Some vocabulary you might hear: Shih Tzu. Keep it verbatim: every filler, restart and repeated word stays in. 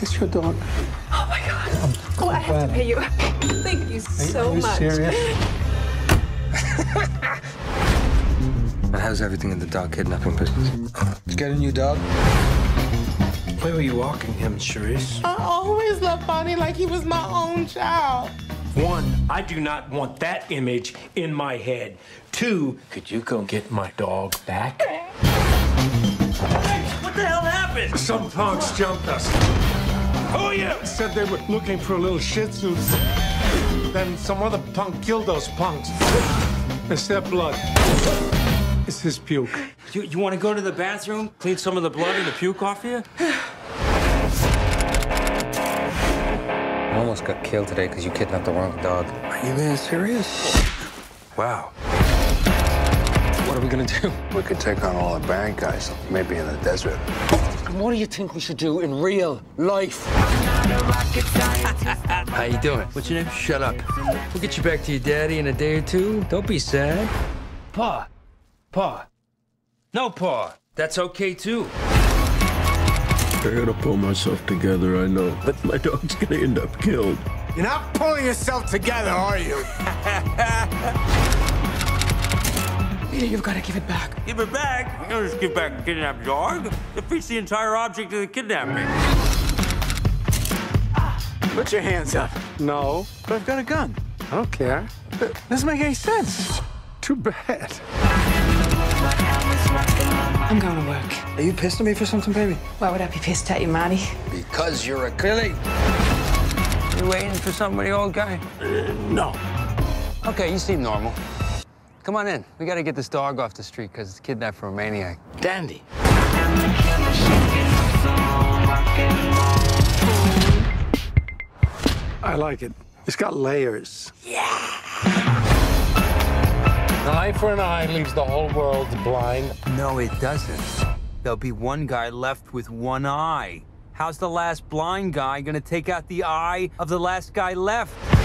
this your dog? Oh my God. I'm, I'm oh, I have glad. to pay you. Thank you so much. Are you, are you serious? And how's everything in the dog kidnapping business? Let's get a new dog. Where were you walking him, Charisse? I always loved Bonnie like he was my own child. One, I do not want that image in my head. Two, could you go get my dog back? Hey, what the hell happened? Some punks jumped us. Oh, yeah, said they were looking for a little Shih Tzu. Then some other punk killed those punks. It's their blood. It's his puke. You, you want to go to the bathroom, clean some of the blood and the puke off you? I almost got killed today because you kidnapped the wrong dog. Are you being serious? Wow. What are we going to do? We could take on all the bad guys, maybe in the desert. And what do you think we should do in real life? How you doing? What's your name? Shut up. We'll get you back to your daddy in a day or two. Don't be sad. Pa. Pa. No, Pa. That's okay, too. I gotta pull myself together, I know. But my dog's gonna end up killed. You're not pulling yourself together, are you? Peter, you've got to give it back. Give it back? You don't just give back a kidnapped dog. Defeats the entire object of the kidnapping. Put your hands up. No, but I've got a gun. I don't care. It doesn't make any sense. Too bad. I'm going to work. Are you pissed at me for something, baby? Why would I be pissed at you, Marty? Because you're a killie. You waiting for somebody, old guy? Uh, no. Okay, you seem normal. Come on in. We got to get this dog off the street because it's kidnapped from a maniac. Dandy. I like it. It's got layers. Yeah! An eye for an eye leaves the whole world blind. No, it doesn't. There'll be one guy left with one eye. How's the last blind guy gonna take out the eye of the last guy left?